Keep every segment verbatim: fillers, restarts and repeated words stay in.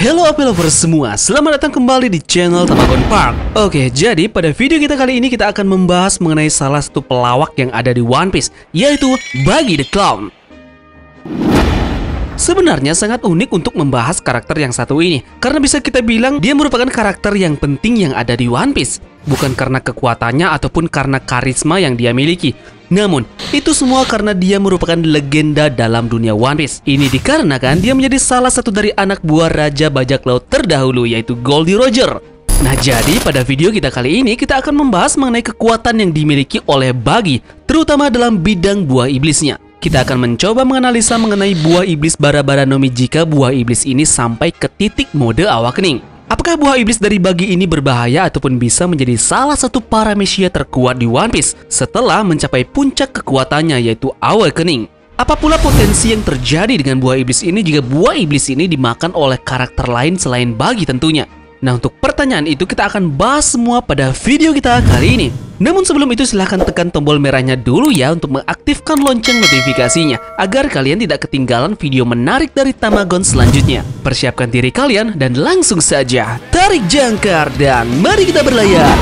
Hello Api Lovers semua, selamat datang kembali di channel Tamagon Park. Oke, jadi pada video kita kali ini kita akan membahas mengenai salah satu pelawak yang ada di One Piece, yaitu Buggy the Clown. Sebenarnya sangat unik untuk membahas karakter yang satu ini, karena bisa kita bilang dia merupakan karakter yang penting yang ada di One Piece. Bukan karena kekuatannya ataupun karena karisma yang dia miliki. Namun, itu semua karena dia merupakan legenda dalam dunia One Piece. Ini dikarenakan dia menjadi salah satu dari anak buah Raja Bajak Laut terdahulu, yaitu Gol D. Roger. Nah, jadi pada video kita kali ini, kita akan membahas mengenai kekuatan yang dimiliki oleh Buggy, terutama dalam bidang buah iblisnya. Kita akan mencoba menganalisa mengenai buah iblis Bara Bara no Mi jika buah iblis ini sampai ke titik mode awakening. Apakah buah iblis dari Buggy ini berbahaya ataupun bisa menjadi salah satu Paramecia terkuat di One Piece setelah mencapai puncak kekuatannya yaitu awakening? Apa pula potensi yang terjadi dengan buah iblis ini jika buah iblis ini dimakan oleh karakter lain selain Buggy tentunya? Nah, untuk pertanyaan itu kita akan bahas semua pada video kita kali ini. Namun sebelum itu silahkan tekan tombol merahnya dulu ya untuk mengaktifkan lonceng notifikasinya agar kalian tidak ketinggalan video menarik dari Tamagon selanjutnya. Persiapkan diri kalian dan langsung saja tarik jangkar dan mari kita berlayar.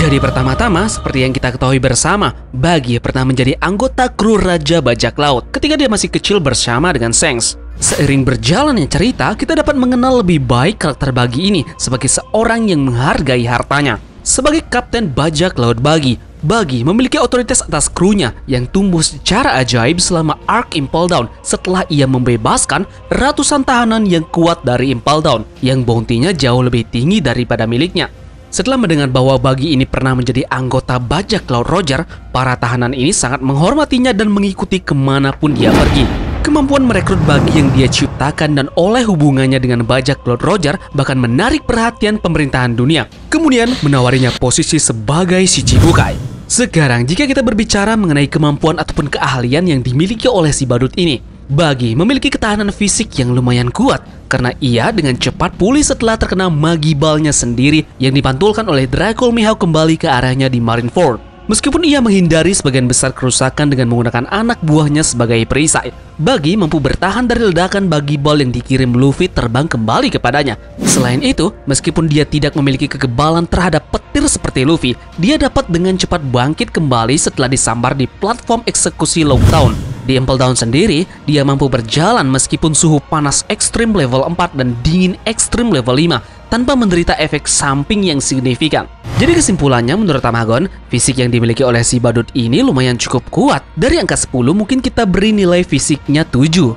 Jadi pertama-tama, seperti yang kita ketahui bersama, Buggy pernah menjadi anggota kru Raja Bajak Laut ketika dia masih kecil bersama dengan Shanks. Seiring berjalannya cerita, kita dapat mengenal lebih baik karakter Buggy ini sebagai seorang yang menghargai hartanya. Sebagai Kapten Bajak Laut Buggy, Buggy memiliki otoritas atas krunya yang tumbuh secara ajaib selama Ark Impel Down setelah ia membebaskan ratusan tahanan yang kuat dari Impel Down yang bounty-nya jauh lebih tinggi daripada miliknya. Setelah mendengar bahwa Buggy ini pernah menjadi anggota Bajak Laut Roger, para tahanan ini sangat menghormatinya dan mengikuti kemanapun dia pergi. Kemampuan merekrut Buggy yang dia ciptakan dan oleh hubungannya dengan Bajak Laut Roger bahkan menarik perhatian pemerintahan dunia. Kemudian menawarinya posisi sebagai si Shichibukai. Sekarang jika kita berbicara mengenai kemampuan ataupun keahlian yang dimiliki oleh si badut ini, Buggy memiliki ketahanan fisik yang lumayan kuat karena ia dengan cepat pulih setelah terkena magi balnya sendiri yang dipantulkan oleh Dracul Mihawk kembali ke arahnya di Marineford. Meskipun ia menghindari sebagian besar kerusakan dengan menggunakan anak buahnya sebagai perisai, Buggy mampu bertahan dari ledakan magi bal yang dikirim Luffy terbang kembali kepadanya. Selain itu, meskipun dia tidak memiliki kekebalan terhadap petir seperti Luffy, dia dapat dengan cepat bangkit kembali setelah disambar di platform eksekusi Longtown. Di Impel Down sendiri, dia mampu berjalan meskipun suhu panas ekstrim level empat dan dingin ekstrim level lima tanpa menderita efek samping yang signifikan. Jadi kesimpulannya menurut Tamagon, fisik yang dimiliki oleh si badut ini lumayan cukup kuat. Dari angka sepuluh mungkin kita beri nilai fisiknya tujuh.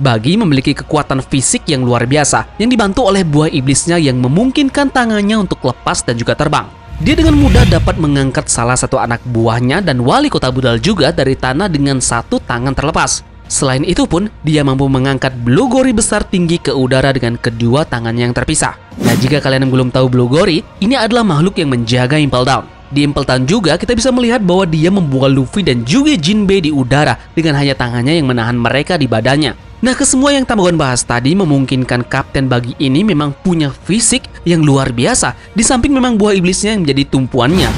Buggy memiliki kekuatan fisik yang luar biasa yang dibantu oleh buah iblisnya yang memungkinkan tangannya untuk lepas dan juga terbang. Dia dengan mudah dapat mengangkat salah satu anak buahnya dan wali kota budal juga dari tanah dengan satu tangan terlepas. Selain itu pun, dia mampu mengangkat Bluegori besar tinggi ke udara dengan kedua tangannya yang terpisah. Nah, jika kalian belum tahu Bluegori, ini adalah makhluk yang menjaga Impel Down. Di Impel Down juga, kita bisa melihat bahwa dia membuka Luffy dan juga Jinbei di udara dengan hanya tangannya yang menahan mereka di badannya. Nah, kesemua yang Tamagon bahas tadi memungkinkan Kapten Buggy ini memang punya fisik yang luar biasa, di samping memang buah iblisnya yang menjadi tumpuannya.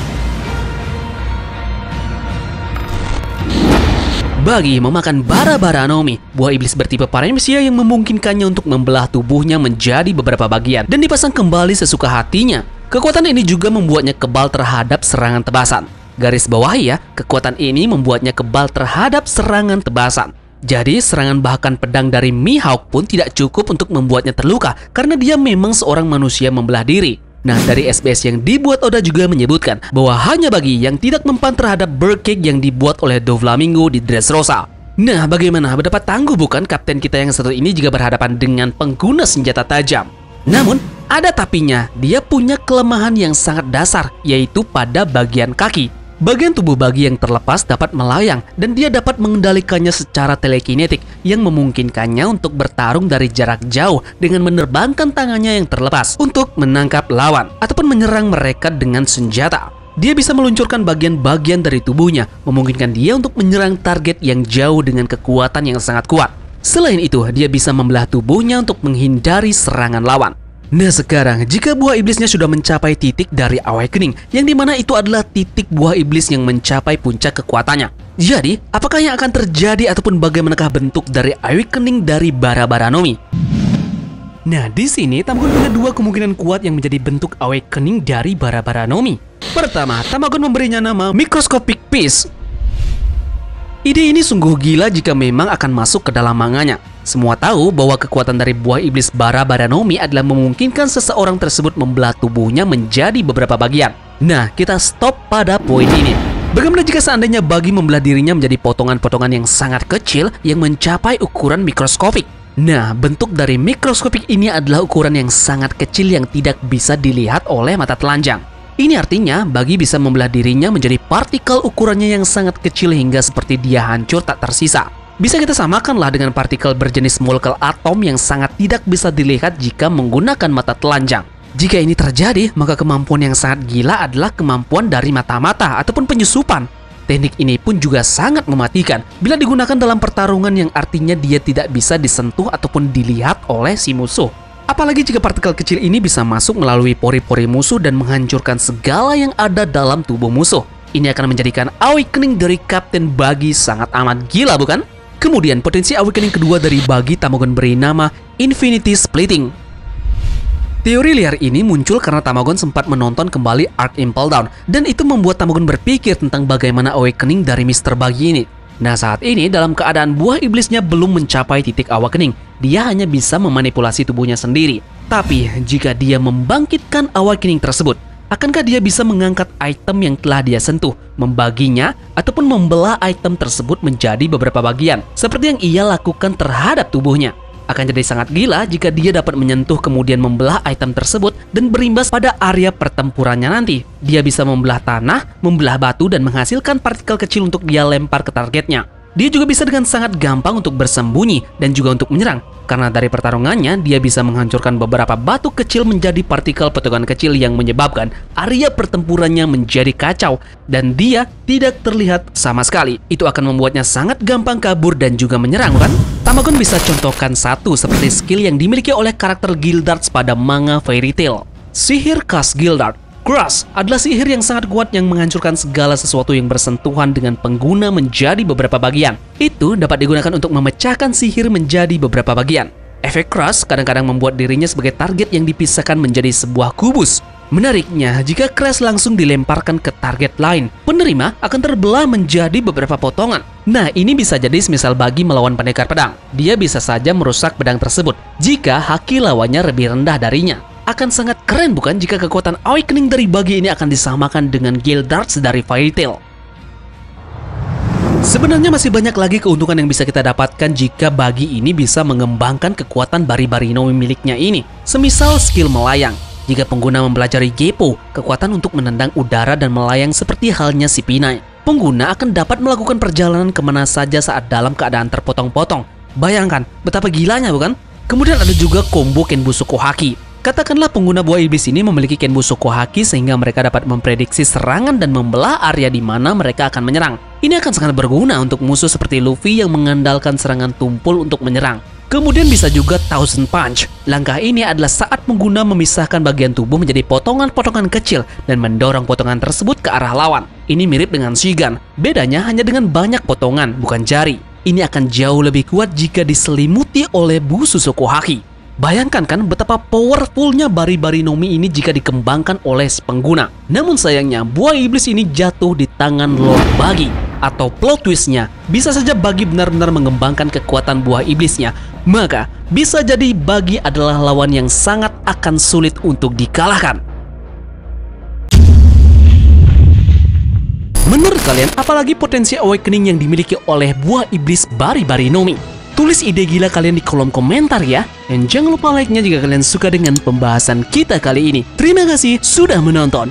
Buggy memakan Bara Bara no Mi, buah iblis bertipe Paramecia yang memungkinkannya untuk membelah tubuhnya menjadi beberapa bagian dan dipasang kembali sesuka hatinya. Kekuatan ini juga membuatnya kebal terhadap serangan tebasan. Garis bawah ya, kekuatan ini membuatnya kebal terhadap serangan tebasan. Jadi, serangan bahkan pedang dari Mihawk pun tidak cukup untuk membuatnya terluka karena dia memang seorang manusia membelah diri. Nah, dari S B S yang dibuat Oda juga menyebutkan bahwa hanya Buggy yang tidak mempan terhadap bird cake yang dibuat oleh Doflamingo di Dressrosa. Nah, bagaimana? Berdapat tangguh bukan kapten kita yang satu ini jika berhadapan dengan pengguna senjata tajam? Namun, ada tapinya, dia punya kelemahan yang sangat dasar, yaitu pada bagian kaki. Bagian tubuh Buggy yang terlepas dapat melayang dan dia dapat mengendalikannya secara telekinetik yang memungkinkannya untuk bertarung dari jarak jauh dengan menerbangkan tangannya yang terlepas untuk menangkap lawan ataupun menyerang mereka dengan senjata. Dia bisa meluncurkan bagian-bagian dari tubuhnya, memungkinkan dia untuk menyerang target yang jauh dengan kekuatan yang sangat kuat. Selain itu, dia bisa membelah tubuhnya untuk menghindari serangan lawan. Nah sekarang, jika buah iblisnya sudah mencapai titik dari awakening, yang dimana itu adalah titik buah iblis yang mencapai puncak kekuatannya. Jadi, apakah yang akan terjadi ataupun bagaimanakah bentuk dari awakening dari Bara Bara no Mi? Nah, di sini Tamagon punya dua kemungkinan kuat yang menjadi bentuk awakening dari Bara Bara no Mi. Pertama, Tamagon memberinya nama Microscopic Piece. Ide ini sungguh gila jika memang akan masuk ke dalam manganya. Semua tahu bahwa kekuatan dari buah iblis Bara Bara no Mi adalah memungkinkan seseorang tersebut membelah tubuhnya menjadi beberapa bagian. Nah, kita stop pada poin ini. Bagaimana jika seandainya Buggy membelah dirinya menjadi potongan-potongan yang sangat kecil yang mencapai ukuran mikroskopik? Nah, bentuk dari mikroskopik ini adalah ukuran yang sangat kecil yang tidak bisa dilihat oleh mata telanjang. Ini artinya, Buggy bisa membelah dirinya menjadi partikel ukurannya yang sangat kecil hingga seperti dia hancur tak tersisa. Bisa kita samakanlah dengan partikel berjenis molekul atom yang sangat tidak bisa dilihat jika menggunakan mata telanjang. Jika ini terjadi, maka kemampuan yang sangat gila adalah kemampuan dari mata-mata ataupun penyusupan. Teknik ini pun juga sangat mematikan bila digunakan dalam pertarungan yang artinya dia tidak bisa disentuh ataupun dilihat oleh si musuh. Apalagi jika partikel kecil ini bisa masuk melalui pori-pori musuh dan menghancurkan segala yang ada dalam tubuh musuh. Ini akan menjadikan awakening dari Kapten Buggy sangat amat gila, bukan? Kemudian potensi awakening kedua dari Buggy Tamagon beri nama Infinity Splitting. Teori liar ini muncul karena Tamagon sempat menonton kembali Ark Impel Down, dan itu membuat Tamagon berpikir tentang bagaimana awakening dari mister Buggy ini. Nah saat ini dalam keadaan buah iblisnya belum mencapai titik awakening, dia hanya bisa memanipulasi tubuhnya sendiri. Tapi jika dia membangkitkan awakening tersebut, akankah dia bisa mengangkat item yang telah dia sentuh, membaginya, ataupun membelah item tersebut menjadi beberapa bagian, seperti yang ia lakukan terhadap tubuhnya? Akan jadi sangat gila jika dia dapat menyentuh kemudian membelah item tersebut dan berimbas pada area pertempurannya nanti. Dia bisa membelah tanah, membelah batu, dan menghasilkan partikel kecil untuk dia lempar ke targetnya. Dia juga bisa dengan sangat gampang untuk bersembunyi dan juga untuk menyerang. Karena dari pertarungannya, dia bisa menghancurkan beberapa batu kecil menjadi partikel potongan kecil yang menyebabkan area pertempurannya menjadi kacau. Dan dia tidak terlihat sama sekali. Itu akan membuatnya sangat gampang kabur dan juga menyerang, kan? Tamagon bisa contohkan satu seperti skill yang dimiliki oleh karakter Gildarts pada manga Fairy Tail. Sihir khas Gildart, Crush, adalah sihir yang sangat kuat yang menghancurkan segala sesuatu yang bersentuhan dengan pengguna menjadi beberapa bagian. Itu dapat digunakan untuk memecahkan sihir menjadi beberapa bagian. Efek Crush kadang-kadang membuat dirinya sebagai target yang dipisahkan menjadi sebuah kubus. Menariknya, jika Crush langsung dilemparkan ke target lain, penerima akan terbelah menjadi beberapa potongan. Nah, ini bisa jadi semisal Buggy melawan pendekar pedang. Dia bisa saja merusak pedang tersebut jika haki lawannya lebih rendah darinya. Akan sangat keren bukan jika kekuatan awakening dari Buggy ini akan disamakan dengan Gildarts dari Fairy Tail. Sebenarnya masih banyak lagi keuntungan yang bisa kita dapatkan jika Buggy ini bisa mengembangkan kekuatan Bara Bara no Mi miliknya ini. Semisal skill melayang. Jika pengguna mempelajari Gepo, kekuatan untuk menendang udara dan melayang seperti halnya si Pinai, pengguna akan dapat melakukan perjalanan kemana saja saat dalam keadaan terpotong-potong. Bayangkan, betapa gilanya bukan? Kemudian ada juga combo Kenbunshoku Haki. Katakanlah pengguna buah iblis ini memiliki Kenbunshoku Haki sehingga mereka dapat memprediksi serangan dan membelah area di mana mereka akan menyerang. Ini akan sangat berguna untuk musuh seperti Luffy yang mengandalkan serangan tumpul untuk menyerang. Kemudian bisa juga Thousand Punch. Langkah ini adalah saat pengguna memisahkan bagian tubuh menjadi potongan-potongan kecil dan mendorong potongan tersebut ke arah lawan. Ini mirip dengan Shigan, bedanya hanya dengan banyak potongan, bukan jari. Ini akan jauh lebih kuat jika diselimuti oleh Busoshoku Haki. Bayangkan kan betapa powerfulnya Bara Bara no Mi ini jika dikembangkan oleh pengguna. Namun sayangnya, buah iblis ini jatuh di tangan Lord Buggy. Atau plot twistnya, bisa saja Buggy benar-benar mengembangkan kekuatan buah iblisnya. Maka, bisa jadi Buggy adalah lawan yang sangat akan sulit untuk dikalahkan. Menurut kalian, apalagi potensi awakening yang dimiliki oleh buah iblis Bara Bara no Mi? Tulis ide gila kalian di kolom komentar ya. Dan jangan lupa like-nya jika kalian suka dengan pembahasan kita kali ini. Terima kasih sudah menonton.